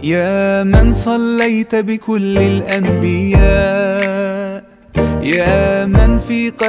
يا من صليت بكل الأنبياء، يا من في قلبي